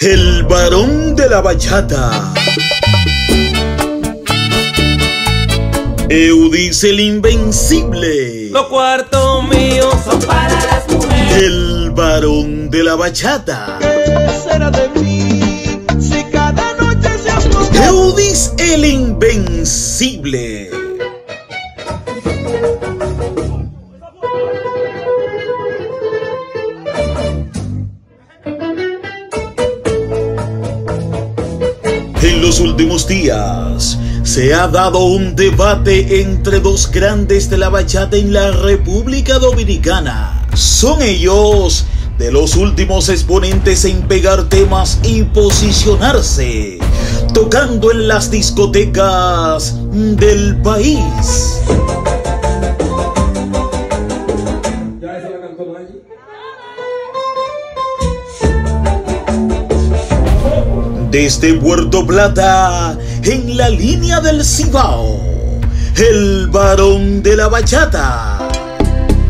El varón de la bachata. Eudis el Invencible. Los cuartos míos son para las mujeres. El varón de la bachata. ¿Qué será de mí si cada noche se apunta? Eudis el Invencible. En los últimos días se ha dado un debate entre dos grandes de la bachata en la República Dominicana. Son ellos de los últimos exponentes en pegar temas y posicionarse, tocando en las discotecas del país. Desde Puerto Plata, en la línea del Cibao, el varón de la bachata.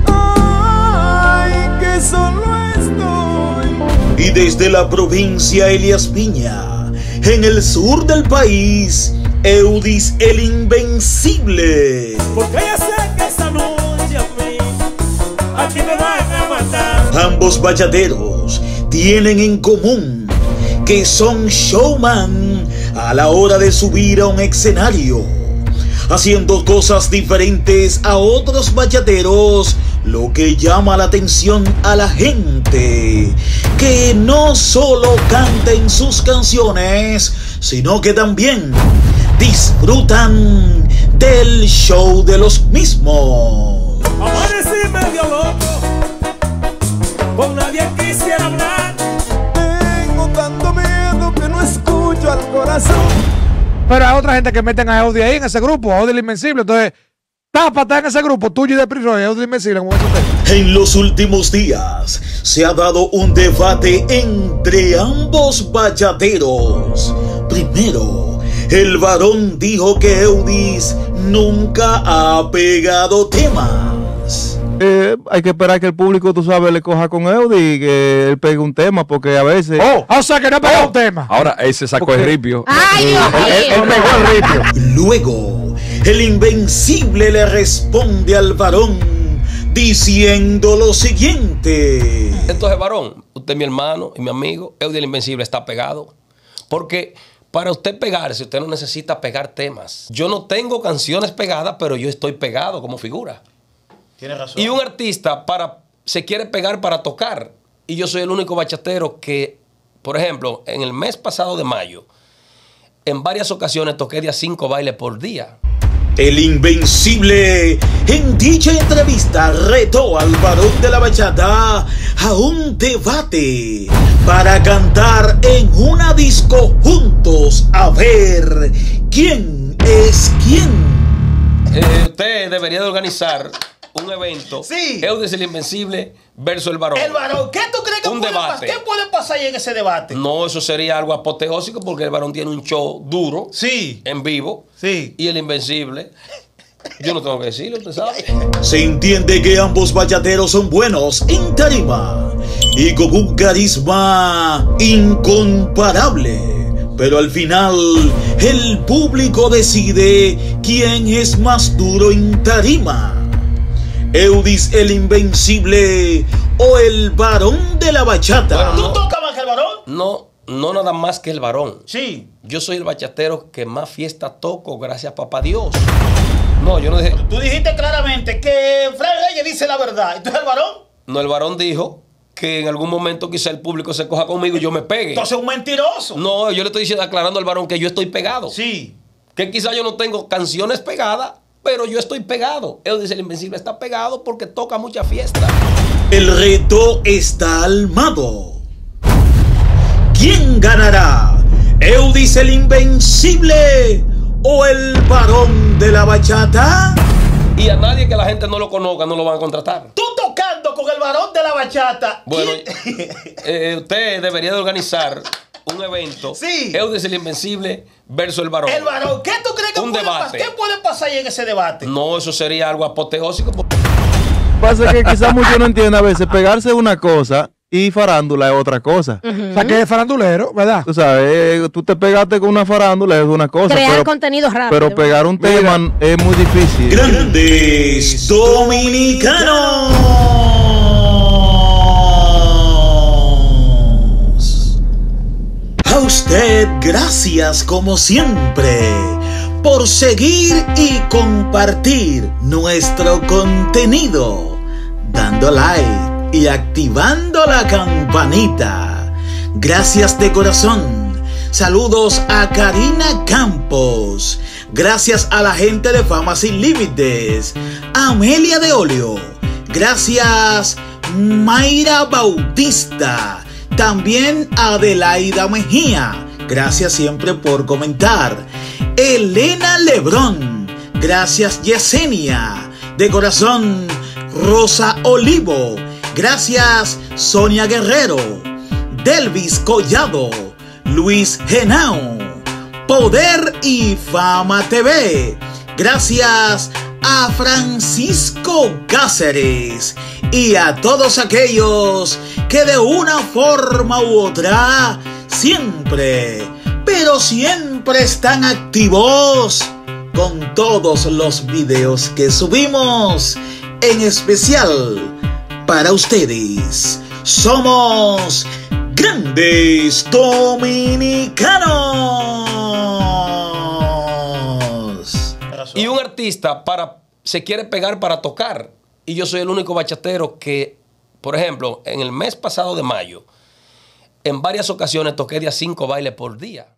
Ay, que solo estoy. Y desde la provincia Elias Piña, en el sur del país, Eudis el Invencible. Porque ya sé que esta noche a ti me van a matar. Ambos bachateros tienen en común que son showman a la hora de subir a un escenario, haciendo cosas diferentes a otros bachateros, lo que llama la atención a la gente, que no solo canten sus canciones, sino que también disfrutan del show de los mismos. Amanecí medio loco, con nadie quisiera hablar. Pero hay otra gente que meten a Eudis ahí en ese grupo, a Eudis el Invencible. Entonces, tápate en ese grupo tuyo y de Priroy, Eudis el Invencible. En los últimos días se ha dado un debate entre ambos bachateros. Primero, el varón dijo que Eudis nunca ha pegado temas. Hay que esperar que el público, tú sabes, le coja con Eudis y que él pegue un tema, porque a veces... o sea que no pegó un tema. Ahora, él se sacó el ripio. ¡Ay, Dios mío! Él pegó el ripio. Luego, el Invencible le responde al varón diciendo lo siguiente. Entonces, varón, usted es mi hermano y mi amigo. Eudis el Invencible está pegado. Porque para usted pegarse, usted no necesita pegar temas. Yo no tengo canciones pegadas, pero yo estoy pegado como figura. Tiene razón. Y un artista se quiere pegar para tocar. Y yo soy el único bachatero que, por ejemplo, en el mes pasado de mayo, en varias ocasiones toqué de a 5 bailes por día. El Invencible, en dicha entrevista, retó al varón de la bachata a un debate para cantar en una disco juntos a ver quién es quién. Usted debería de organizar un evento, sí. Eudis el Invencible versus el varón. El varón, ¿qué tú crees que puede pasar ahí en ese debate? No, eso sería algo apoteósico porque el varón tiene un show duro, sí, en vivo, sí, y el Invencible, yo no tengo que decirlo, usted sabe. Se entiende que ambos bachateros son buenos en tarima y con un carisma incomparable. Pero al final, el público decide quién es más duro en tarima. Eudis el Invencible o el varón de la bachata. Bueno, no, ¿tú tocas más que el varón? No, no nada más que el varón. Sí. Yo soy el bachatero que más fiesta toco, gracias a papá Dios. No, yo no dije... Tú dijiste claramente que Frank Reyes dice la verdad. ¿Entonces el varón? No, el varón dijo que en algún momento quizá el público se coja conmigo y yo me pegue. Entonces es un mentiroso. No, yo le estoy diciendo, aclarando al varón que yo estoy pegado. Sí. Que quizá yo no tengo canciones pegadas, pero yo estoy pegado. Eudis el Invencible está pegado porque toca mucha fiesta. El reto está armado. ¿Quién ganará? ¿Eudis el Invencible o el varón de la bachata? Y a nadie que la gente no lo conozca no lo van a contratar. Tú tocando con el varón de la bachata. Bueno, usted debería de organizar un evento, sí. Eudis el Invencible versus el varón. El varón, ¿qué tú crees que puede pasar ahí en ese debate? No, eso sería algo apoteósico. Pasa que quizás muchos no entienden a veces. Pegarse es una cosa Y farándula es otra cosa. O sea, que es farandulero, ¿verdad? Tú sabes, tú te pegaste con una farándula, es una cosa. Crear pero, contenido rápido. Pero pegar un tema es muy difícil. Grandes Dominicanos. A usted, gracias como siempre por seguir y compartir nuestro contenido, dando like y activando la campanita. Gracias de corazón. Saludos a Karina Campos. Gracias a la gente de Fama Sin Límites. Amelia de Olio. Gracias Mayra Bautista. También Adelaida Mejía. Gracias siempre por comentar. Elena Lebrón. Gracias Yesenia. De corazón Rosa Olivo. Gracias Sonia Guerrero, Delvis Collado, Luis Genao, Poder y Fama TV. Gracias a Francisco Cáceres y a todos aquellos que de una forma u otra siempre, pero siempre están activos con todos los videos que subimos, en especial para ustedes. Somos Grandes Dominicanos. Y un artista se quiere pegar para tocar. Y yo soy el único bachatero que, por ejemplo, en el mes pasado de mayo, en varias ocasiones toqué de a 5 bailes por día.